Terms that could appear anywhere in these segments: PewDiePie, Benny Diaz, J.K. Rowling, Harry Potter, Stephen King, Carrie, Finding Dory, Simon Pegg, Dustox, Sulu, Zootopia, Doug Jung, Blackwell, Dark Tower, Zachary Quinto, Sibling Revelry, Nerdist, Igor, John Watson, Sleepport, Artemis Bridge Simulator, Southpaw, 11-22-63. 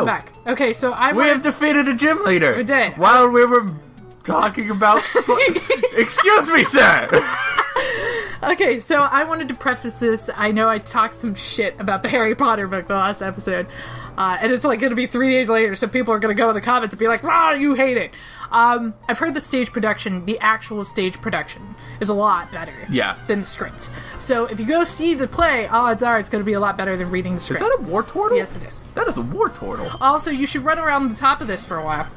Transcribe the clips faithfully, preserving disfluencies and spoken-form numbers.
No. Back. Okay, so I. We have defeated a gym leader. We did. While we were talking about. Excuse me, sir. Okay, so I wanted to preface this. I know I talked some shit about the Harry Potter book the last episode, uh, and it's like going to be three days later, so people are going to go in the comments and be like, "Ah, you hate it." Um, I've heard the stage production, the actual stage production, is a lot better yeah. than the script. So if you go see the play, odds are it's going to be a lot better than reading the script. Is that a war turtle? Yes, it is. That is a war turtle. Also, you should run around the top of this for a while.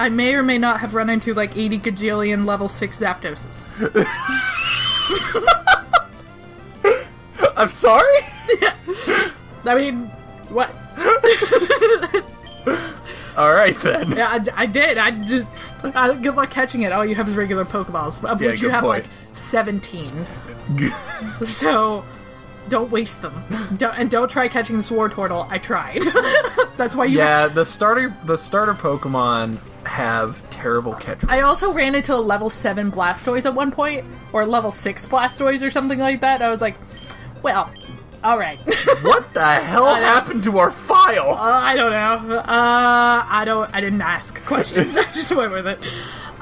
I may or may not have run into, like, eighty gajillion level six Zapdoses. I'm sorry? Yeah. I mean, what? Alright, then. Yeah, I, I did. I did. I, good luck catching it. All you have is regular Pokeballs, of yeah, which you have, point. like, seventeen. So, don't waste them. Don't, and don't try catching this War Turtle. I tried. That's why you... Yeah, the starter, the starter Pokemon... have terrible catch rates. I also ran into a level seven Blastoise at one point, or level six Blastoise or something like that. I was like, well, alright. What the hell happened to our file? Uh, I don't know. Uh, I don't, I didn't ask questions. I just went with it.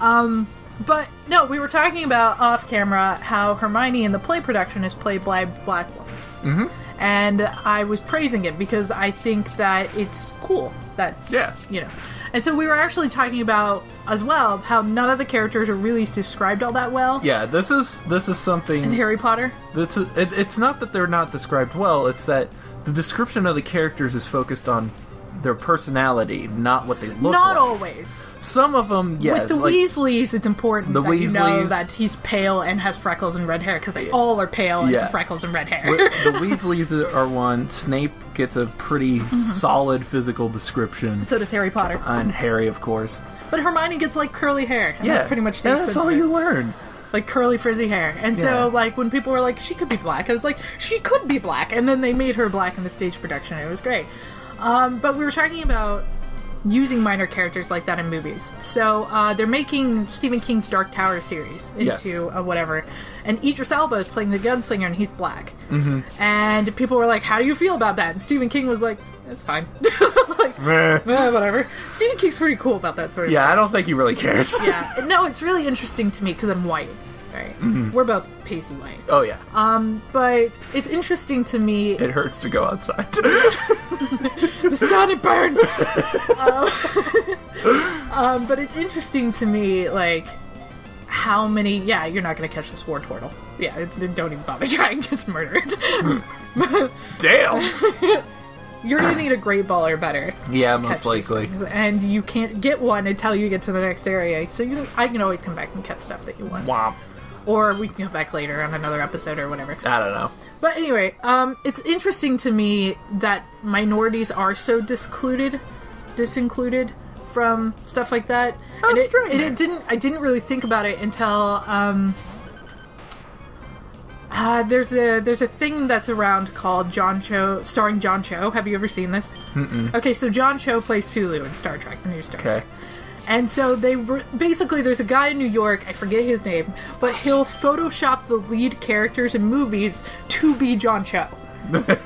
Um, but, no, we were talking about off camera how Hermione in the play production is played by Blackwell. Mm-hmm. And I was praising it because I think that it's cool that, yeah. you know, and so we were actually talking about, as well, how none of the characters are really described all that well. Yeah, this is this is something... In Harry Potter? This is, it, it's not that they're not described well, it's that the description of the characters is focused on their personality, not what they look not like. Not always. Some of them, yes. With the like, Weasleys, it's important the that Weasleys, you know that he's pale and has freckles and red hair, because they yeah. all are pale and yeah. have freckles and red hair. The Weasleys are one. Snape gets a pretty mm-hmm. solid physical description. So does Harry Potter. And Harry, of course. But Hermione gets, like, curly hair. And yeah. That pretty much and that's all you learn. Like, curly, frizzy hair. And yeah. so, like, when people were like, she could be black, I was like, she could be black! And then they made her black in the stage production, and it was great. Um, but we were talking about using minor characters like that in movies. So, uh, they're making Stephen King's Dark Tower series into yes. a whatever. And Idris Elba is playing the gunslinger, and he's black. Mm-hmm. And people were like, how do you feel about that? And Stephen King was like, it's fine. Like, eh, whatever. Stephen King's pretty cool about that sort of yeah, thing. Yeah, I don't think he really cares. Yeah. No, it's really interesting to me, because I'm white. Right? Mm-hmm. We're both pasty white. Oh, yeah. Um, but it's interesting to me... It hurts to go outside. The sun, it burns! um, um, but it's interesting to me, like, how many... Yeah, you're not going to catch this war turtle. Yeah, it, it, don't even bother trying, just murder it. Damn! You're going to need a great ball or better. Yeah, most likely. And you can't get one until you get to the next area. So you, I can always come back and catch stuff that you want. Wow. Or we can come back later on another episode or whatever. I don't know. But anyway, um, it's interesting to me that minorities are so discluded, disincluded from stuff like that. Oh, and it, and it didn't. I didn't really think about it until um, uh, there's a there's a thing that's around called John Cho, starring John Cho. Have you ever seen this? Mm-mm. Okay, so John Cho plays Sulu in Star Trek, the new Star Trek. Okay. And so they re basically, there's a guy in New York, I forget his name, but he'll Photoshop the lead characters in movies to be John Cho.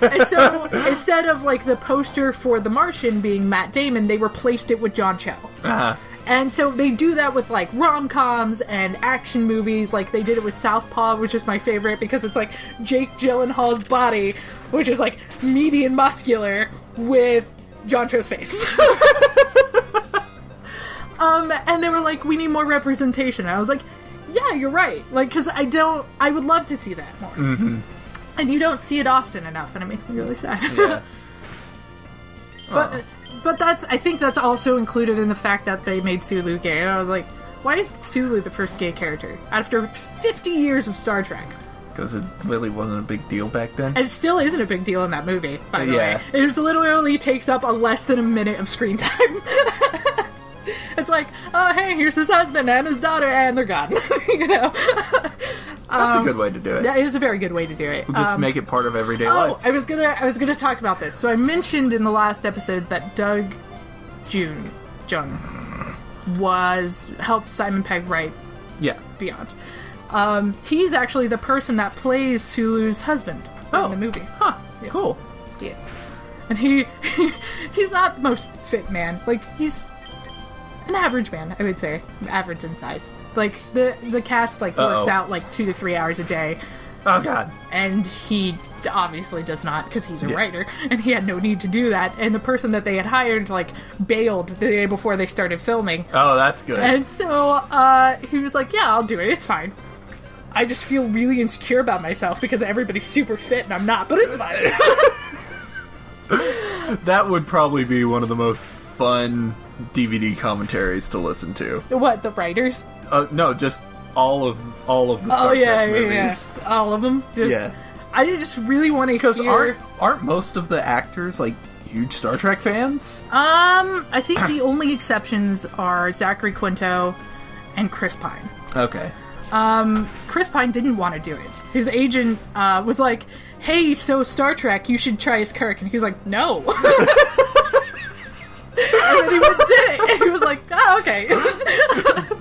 And so instead of like the poster for The Martian being Matt Damon, they replaced it with John Cho. Uh-huh. And so they do that with like rom-coms and action movies. Like they did it with Southpaw, which is my favorite because it's like Jake Gyllenhaal's body, which is like meaty and muscular with John Cho's face. Um, and they were like, we need more representation. And I was like, yeah, you're right. Like, because I don't... I would love to see that more. Mm-hmm. And you don't see it often enough, and it makes me really sad. Yeah. but oh. but that's... I think that's also included in the fact that they made Sulu gay. And I was like, why is Sulu the first gay character? After fifty years of Star Trek. Because it really wasn't a big deal back then. And it still isn't a big deal in that movie, by the yeah. way. It literally takes up a less than a minute of screen time. It's like, oh, hey, here's his husband and his daughter, and they're gone. You know? That's um, a good way to do it. That is a very good way to do it. We'll just um, make it part of everyday oh, life. I was gonna, I was gonna talk about this. So I mentioned in the last episode that Doug Jung, Jung was helped Simon Pegg write. Yeah. Beyond. Um, he's actually the person that plays Sulu's husband oh. in the movie. Huh. Yeah. Cool. Yeah. And he, he he's not the most fit man. Like, he's an average man, I would say. Average in size. Like, the, the cast, like, Uh-oh. works out, like, two to three hours a day. Oh, God. And he obviously does not, because he's a yeah. writer, and he had no need to do that. And the person that they had hired, like, bailed the day before they started filming. Oh, that's good. And so, uh, he was like, yeah, I'll do it, it's fine. I just feel really insecure about myself, because everybody's super fit, and I'm not, but it's fine. That would probably be one of the most fun D V D commentaries to listen to. What, the writers? Uh, no, just... All of all of the Star oh, yeah, Trek movies, yeah, yeah. all of them. Just, yeah, I just really want to hear. Because aren't aren't most of the actors like huge Star Trek fans? Um, I think the only exceptions are Zachary Quinto and Chris Pine. Okay. Um, Chris Pine didn't want to do it. His agent uh, was like, "Hey, so Star Trek, you should try as Kirk," and he was like, "No." And then he went and did it, and he was like, "Oh, okay."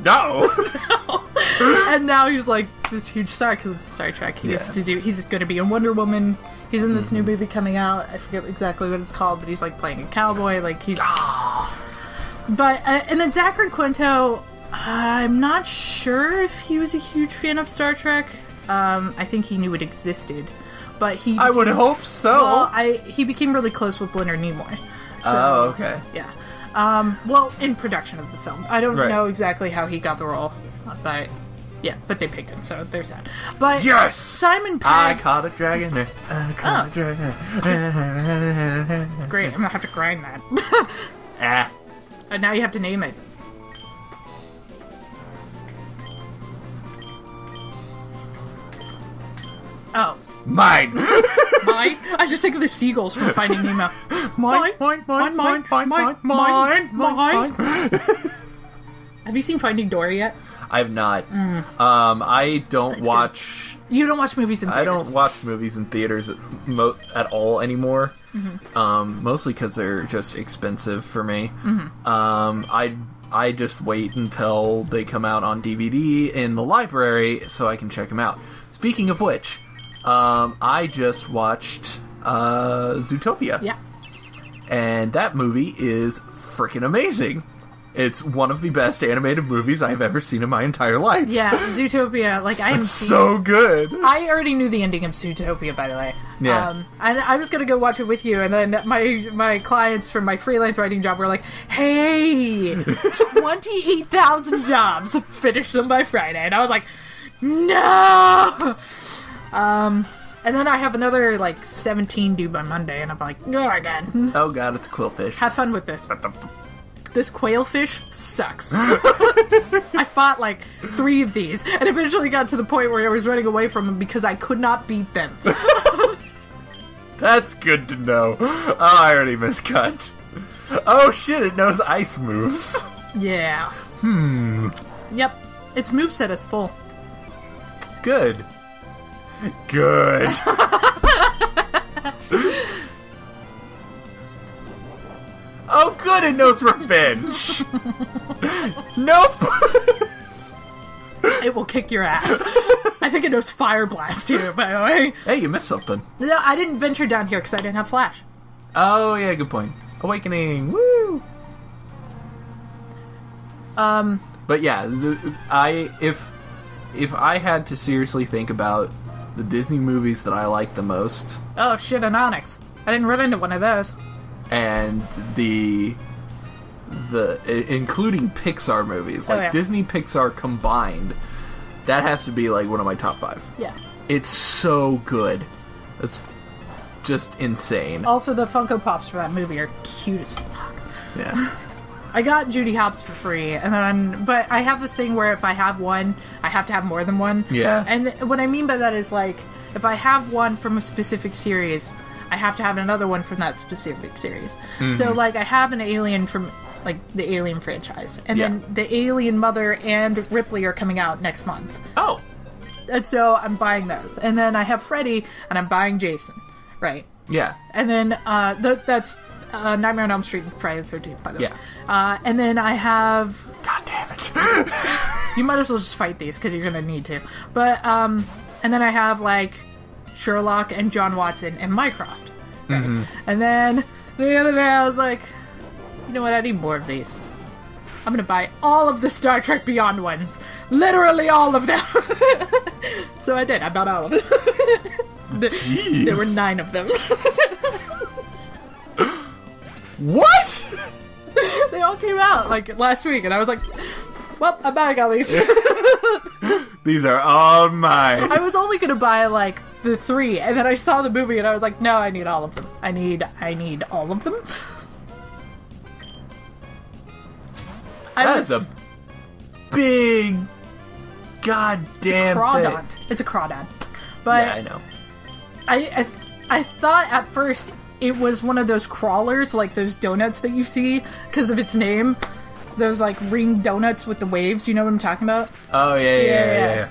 No. No. And now he's like this huge star because it's Star Trek. He yeah. gets to do. He's going to be in Wonder Woman. He's in this mm-hmm. new movie coming out. I forget exactly what it's called, but he's like playing a cowboy. Like he's. But uh, and then Zachary Quinto, I'm not sure if he was a huge fan of Star Trek. Um, I think he knew it existed, but he. Became, I would hope so. Well, I he became really close with Leonard Nimoy. So, oh, okay. Yeah. Um, well, in production of the film, I don't right. know exactly how he got the role, but. Yeah, but they picked him, so there's that. But yes! Simon Pegg... I caught a dragon. I caught oh. a dragon. Great, I'm gonna have to grind that. Ah. And now you have to name it. Oh. Mine! Mine? I was just thinking of the seagulls from Finding Nemo. Mine, mine, mine, mine, mine, mine, mine, mine, mine. Have you seen Finding Dory yet? I have not. Mm. Um, I don't That's watch... Good. You don't watch movies in theaters. I don't watch movies in theaters at, mo at all anymore. Mm-hmm. Um, mostly because they're just expensive for me. Mm-hmm. Um, I I just wait until they come out on D V D in the library so I can check them out. Speaking of which, um, I just watched uh, Zootopia. Yeah. And that movie is freaking amazing. It's one of the best animated movies I've ever seen in my entire life. Yeah, Zootopia. Like I am it's so good. I already knew the ending of Zootopia, by the way. Yeah. Um, and I was gonna go watch it with you, and then my my clients from my freelance writing job were like, "Hey, twenty eight thousand jobs, finish them by Friday," and I was like, "No." Um, and then I have another like seventeen due by Monday, and I'm like, "Oh God." Oh God, it's quillfish. Have fun with this. This quailfish sucks. I fought like three of these and eventually got to the point where I was running away from them because I could not beat them. That's good to know. Oh, I already miscut. Oh shit, it knows ice moves. Yeah. Hmm. Yep. Its moveset is full. Good. Good. Oh, good, it knows revenge! Nope! It will kick your ass. I think it knows Fire Blast, too, by the way. Hey, you missed something. No, I didn't venture down here because I didn't have Flash. Oh, yeah, good point. Awakening, woo! Um... But yeah, I if, if I had to seriously think about the Disney movies that I like the most... Oh, shit, an Onyx. I didn't run into one of those. And the the including Pixar movies, like oh, yeah. Disney Pixar combined, that has to be like one of my top five. Yeah, it's so good. It's just insane. Also, the Funko Pops for that movie are cute as fuck. Yeah. I got Judy Hopps for free, and then but I have this thing where if I have one, I have to have more than one. Yeah. And what I mean by that is like if I have one from a specific series, I have to have another one from that specific series. Mm-hmm. So, like, I have an Alien from, like, the Alien franchise. And yeah. then the Alien Mother and Ripley are coming out next month. Oh! And so I'm buying those. And then I have Freddy, and I'm buying Jason. Right. Yeah. And then, uh, th that's uh, Nightmare on Elm Street and Friday the thirteenth, by the yeah. way. Uh, and then I have... God damn it. You might as well just fight these, because you're going to need to. But, um, and then I have, like... Sherlock and John Watson and Mycroft. Right? Mm-hmm. And then The other day I was like, you know what, I need more of these. I'm gonna buy all of the Star Trek Beyond ones. Literally all of them. So I did. I bought all of them. Jeez. There were nine of them. What? They all came out like last week, and I was like, well, I'm buying all these. These are all mine. I was only gonna buy like the three, and then I saw the movie and I was like, no, I need all of them. I need I need all of them. I That's was... a big goddamn crawdad. It's a crawdad. But yeah, I know. I, I I thought at first it was one of those crawlers, like those donuts that you see because of its name. Those like ring donuts with the waves. You know what I'm talking about? Oh yeah, yeah, yeah. yeah, yeah,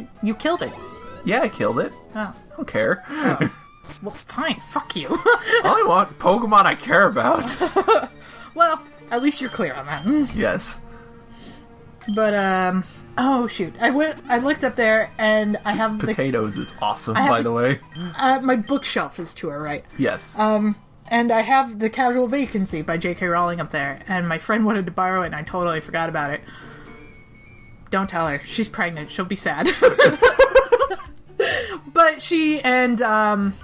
yeah. You killed it. Yeah, I killed it. Oh. I don't care. Oh. Well, fine. Fuck you. All I want Pokemon I care about. Well, at least you're clear on that. Yes. But um. Oh shoot! I went. I looked up there, and I have potatoes the, is awesome. By the, the way, uh, my bookshelf is to our right. Yes. Um, and I have The Casual Vacancy by J K Rowling up there, and my friend wanted to borrow it, and I totally forgot about it. Don't tell her. She's pregnant. She'll be sad. But she and um,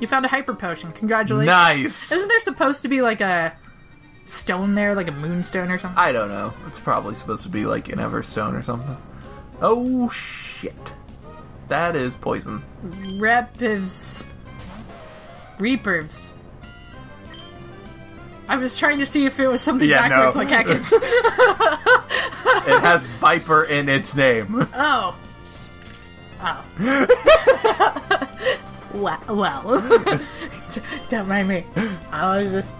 you found a hyper potion. Congratulations! Nice. Isn't there supposed to be like a stone there, like a moonstone or something? I don't know. It's probably supposed to be like an everstone or something. Oh shit. That is poison. Repivs. Reapers. I was trying to see if it was something yeah, backwards no. like Hackett's. It has Viper in its name. Oh. Oh. Well, well. Don't mind me. I was just...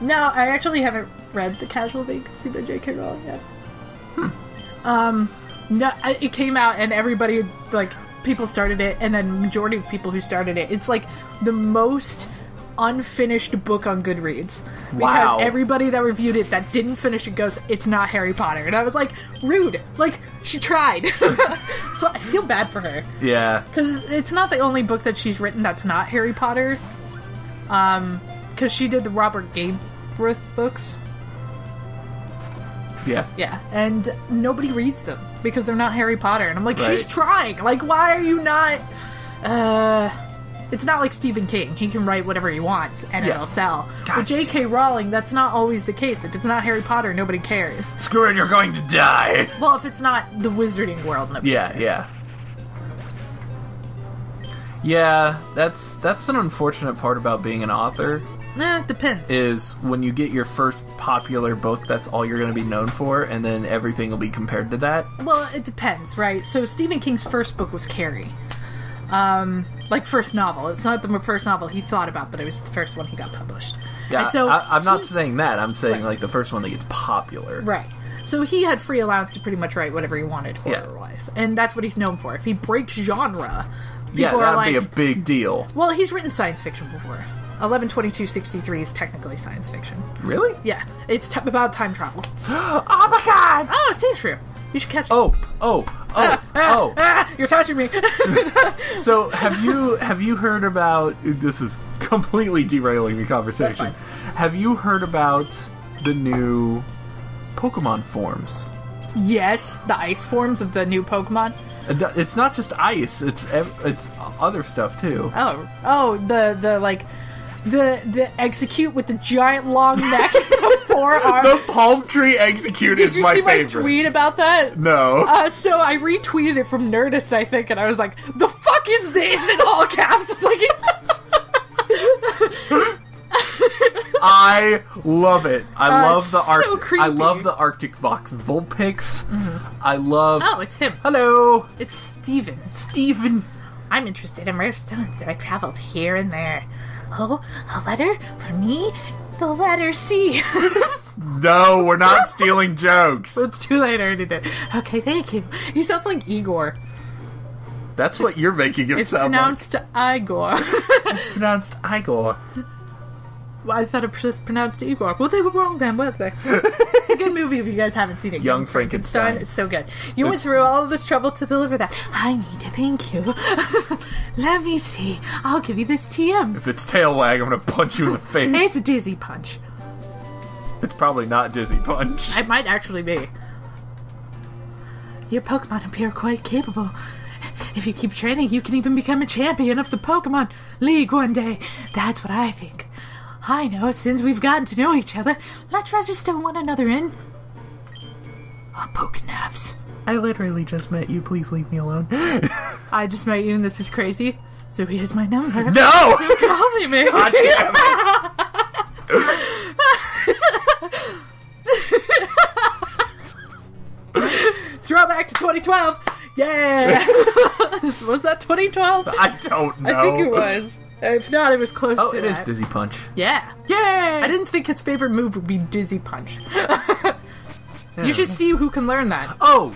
No, I actually haven't read The Casual Vacancy by J K Rowling yet. Hmm. Um, no, I, it came out and everybody, like, people started it, and then majority of people who started it. It's like the most unfinished book on Goodreads. Wow. Because everybody that reviewed it that didn't finish it goes, it's not Harry Potter. And I was like, rude. Like, she tried. So I feel bad for her. Yeah. Because it's not the only book that she's written that's not Harry Potter. Um, because she did the Robert Gabriel books. Yeah. Yeah, and nobody reads them because they're not Harry Potter. And I'm like, right. She's trying. Like, why are you not... Uh, it's not like Stephen King. He can write whatever he wants and yeah. it'll sell. God. With J K Rowling, that's not always the case. If it's not Harry Potter, nobody cares. Screw it, you're going to die. Well, if it's not the Wizarding World, nobody yeah, cares. Yeah, yeah. Yeah, that's that's an unfortunate part about being an author. Eh, it depends. Is when you get your first popular book, that's all you're going to be known for, and then everything will be compared to that. Well, it depends, right? So Stephen King's first book was Carrie. Um, like, first novel. It's not the first novel he thought about, but it was the first one he got published. Yeah, so I, I'm not he, saying that. I'm saying, right. like, the first one that gets popular. Right. So he had free allowance to pretty much write whatever he wanted, horror-wise. Yeah. And that's what he's known for. If he breaks genre... People yeah, that'd like, be a big deal. Well, he's written science fiction before. eleven twenty-two sixty-three is technically science fiction. Really? Yeah. It's t about time travel. Oh my god! Oh, it's so true. You should catch it. Oh, oh, oh, ah, oh. Ah, ah, you're touching me. So, have you have you heard about... This is completely derailing the conversation. Have you heard about the new Pokemon forms? Yes, the ice forms of the new Pokemon. It's not just ice; it's it's other stuff too. Oh, oh, the the like, the the execute with the giant long neck and the forearm. The palm tree execute is my favorite. Did you see my tweet about that? No. Uh, so I retweeted it from Nerdist, I think, and I was like, "The fuck is this?" in all caps. Like. I love it. I uh, love the Arctic. So creepy. I love the Arctic Vox Vulpix. Mm-hmm. I love. Oh, it's him. Hello. It's Steven. Steven. I'm interested in rare stones. I traveled here and there. Oh, a letter for me. The letter C. No, we're not stealing jokes. It's too late. I already did. Okay, thank you. He sounds like Igor. That's what you're making him it's sound like. It's pronounced Igor. It's pronounced Igor. Well, I thought it pronounced Igor. Well, they were wrong then, weren't they? It's a good movie if you guys haven't seen it. Young, Young Frankenstein. Frankenstein. It's so good. You went through all of this trouble to deliver that. I need to thank you. Let me see. I'll give you this T M. If it's tail wag, I'm going to punch you in the face. It's Dizzy Punch. It's probably not Dizzy Punch. It might actually be. Your Pokemon appear quite capable. If you keep training, you can even become a champion of the Pokemon League one day. That's what I think. I know, since we've gotten to know each other, let's register one another in. I'll poke nafs. I literally just met you, please leave me alone. I just met you and this is crazy, so here's my number. No! So call me, man. God damn it. Throwback to twenty twelve! Yeah! Was that twenty twelve? I don't know. I think it was. If not, it was close oh, to that. Oh, it is Dizzy Punch. Yeah. Yay! I didn't think his favorite move would be Dizzy Punch. Yeah. You should see who can learn that. Oh!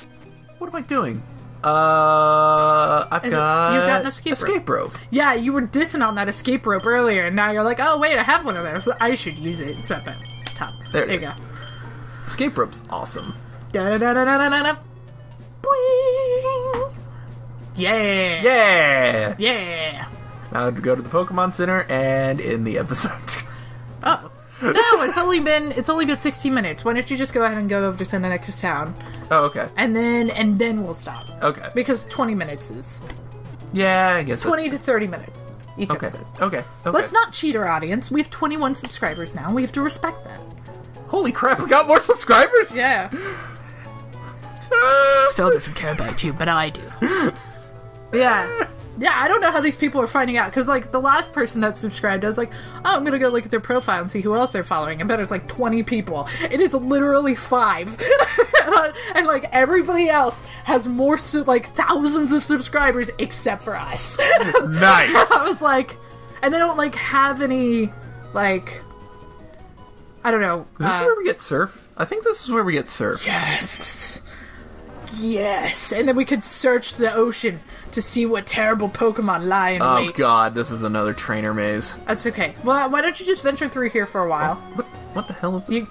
What am I doing? Uh, I've and got... You've got an escape, escape rope. rope. Yeah, you were dissing on that escape rope earlier, and now you're like, oh, wait, I have one of those. I should use it. It's at the top. There, there it you is. go. Escape rope's awesome. Da-da-da-da-da-da-da-da. Boing! Yeah! Yeah! Yeah! Now I would go to the Pokemon Center and end the episode. Oh no! It's only been it's only been sixteen minutes. Why don't you just go ahead and go over to the next town? Oh, okay. And then and then we'll stop. Okay. Because twenty minutes is. Yeah, I guess. Twenty to thirty minutes each okay. episode. Okay. Okay. Let's not cheat our audience. We have twenty-one subscribers now. We have to respect that. Holy crap! We got more subscribers. Yeah. Phil doesn't care about you, but I do. Yeah. Yeah, I don't know how these people are finding out, because, like, the last person that subscribed, I was like, oh, I'm going to go look at their profile and see who else they're following. And then it's, like, twenty people. It is literally five. and, and, like, everybody else has more, like, thousands of subscribers except for us. Nice. I was like, and they don't, like, have any, like, I don't know. Is this uh, where we get surf? I think this is where we get surf. Yes. Yes, and then we could search the ocean to see what terrible Pokemon lie in wait. Oh god, this is another trainer maze. That's okay. Well, why don't you just venture through here for a while? What, what the hell is this? You,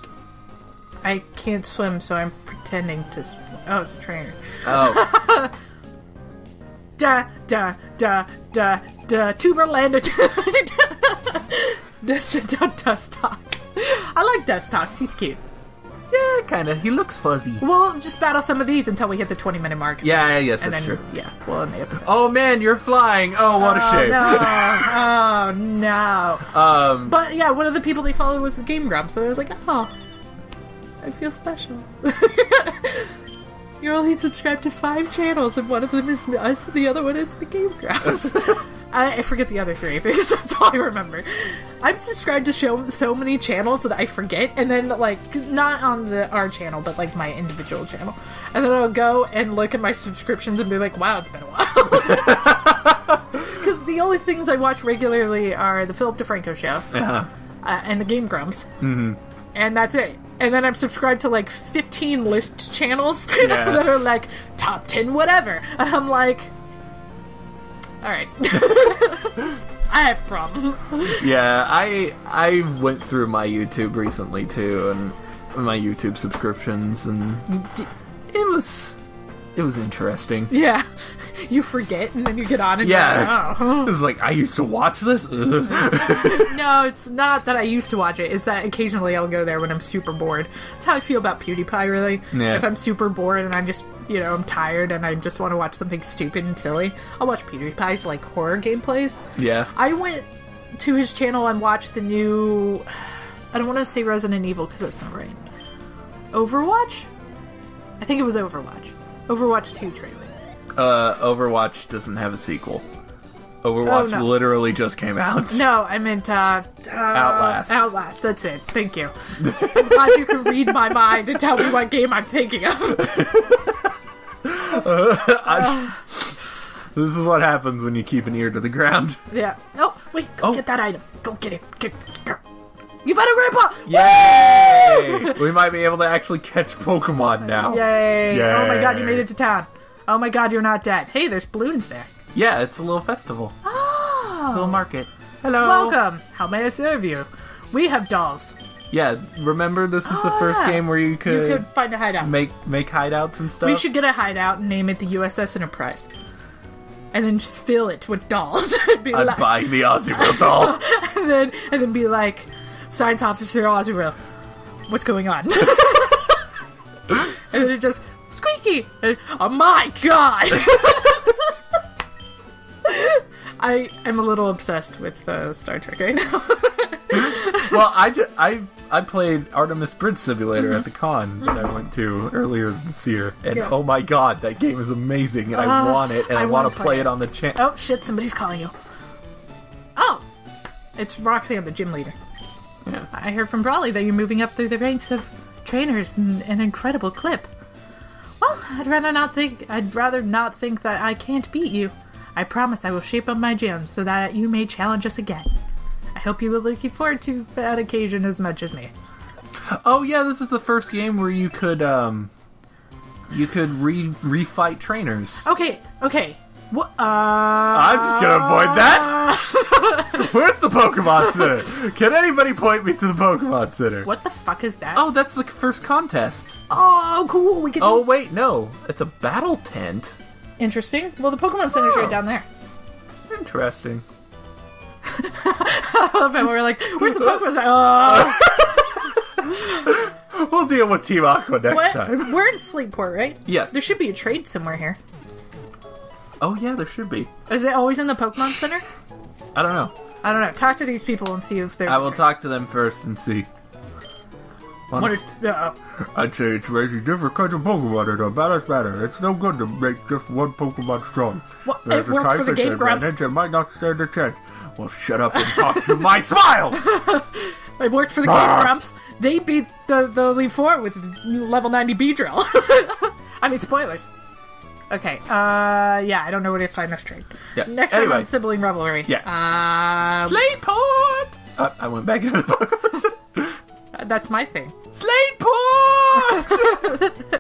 I can't swim, so I'm pretending to swim. Oh, it's a trainer. Oh. da, da, da, da, da, Tuberlander. Dustox. I like Dustox, he's cute. Yeah, kind of. He looks fuzzy. Well, just battle some of these until we hit the twenty minute mark. Yeah, yeah, yes, and that's then, true. Yeah, well, in the episode. Oh, man, you're flying. Oh, what oh, a shame. No. Oh, no. Um, but, yeah, one of the people they followed was the Game Grumps, so I was like, oh, I feel special. You're only subscribed to five channels, and one of them is us, the other one is the Game Grumps. I, I forget the other three, because that's all I remember. I'm subscribed to show, so many channels that I forget, and then, like, not on the our channel, but, like, my individual channel. And then I'll go and look at my subscriptions and be like, wow, it's been a while. Because the only things I watch regularly are the Philip DeFranco show uh-huh. uh, and the Game Grumps. Mm-hmm. And that's it. And then I'm subscribed to, like, fifteen list channels yeah. that are, like, top ten whatever. And I'm like... Alright. I have a problem. Yeah, I I went through my YouTube recently, too, and my YouTube subscriptions, and it was it was interesting. Yeah. You forget, and then you get on and yeah. go, oh. It's like, I used to watch this? No, it's not that I used to watch it. It's that occasionally I'll go there when I'm super bored. That's how I feel about PewDiePie, really. Yeah. If I'm super bored and I just, you know, I'm tired and I just want to watch something stupid and silly, I'll watch PewDiePie's, like, horror gameplays. Yeah. I went to his channel and watched the new... I don't want to say Resident Evil, because that's not right. Overwatch? I think it was Overwatch. Overwatch two trailer. Uh, Overwatch doesn't have a sequel. Overwatch oh, no. literally just came out. No, I meant, uh, uh... Outlast. Outlast, that's it. Thank you. I'm glad you can read my mind and tell me what game I'm thinking of. uh, uh, this is what happens when you keep an ear to the ground. Yeah. Oh, wait, go oh. get that item. Go get it. Get, go. You found a grandpa! Yay! We might be able to actually catch Pokemon now. Yay. Yay. Oh my god, you made it to town. Oh my god, you're not dead. Hey, there's balloons there. Yeah, it's a little festival. Oh. It's a little market. Hello. Welcome. How may I serve you? We have dolls. Yeah, remember this is ah, the first game where you could, you could find a hideout. Make make hideouts and stuff. We should get a hideout and name it the U S S Enterprise. And then just fill it with dolls. Be I'd like, buy the Ozzie doll. and then and then be like, Science Officer Ozzie, what's going on? And then it just squeaky. And, oh my god. I am a little obsessed with uh, Star Trek right now. Well, I, just, I, I played Artemis Bridge Simulator mm-hmm. at the con that I went to earlier this year. And yeah. oh my god, that game is amazing. And uh, I want it. And I, I want to play it on the channel. Oh shit, somebody's calling you. Oh! It's Roxanne, the gym leader. Yeah. I heard from Brawley that you're moving up through the ranks of trainers in an incredible clip. Well, I'd rather not think, I'd rather not think that I can't beat you. I promise I will shape up my gym so that you may challenge us again. I hope you will look forward to that occasion as much as me. Oh yeah, this is the first game where you could um, you could re refight trainers. Okay, okay. What? Uh... I'm just gonna avoid that. Where's the Pokemon Center? Can anybody point me to the Pokemon Center? What the fuck is that? Oh, that's the first contest. Oh, cool. We can. Oh wait, no, it's a battle tent. Interesting. Well, the Pokemon Center's oh. right down there. Interesting. I love it. We're like, where's the Pokemon Center? Oh. We'll deal with Team Aqua next what? time. We're in Sleepport, right? Yes. There should be a trade somewhere here. Oh, yeah, there should be. Is it always in the Pokemon Center? I don't know. I don't know. Talk to these people and see if they're... I will there. talk to them first and see. What what is, uh, I'd say it's raising different kinds of Pokemon in a balanced manner. It's no good to make just one Pokemon strong. Well, it worked for the Game Grumps. It might not stand a chance. Well, shut up and talk to my smiles! It worked for the Game Grumps. They beat the, the Elite Four with level ninety Beedrill. I mean, spoilers. Okay, uh, yeah, I don't know where to find this trade. Yeah. Next anyway. time on Sibling Revelry. Yeah. Uh, Sleepport! Uh, I went back into the Pokemon. That's my thing. Sleepport!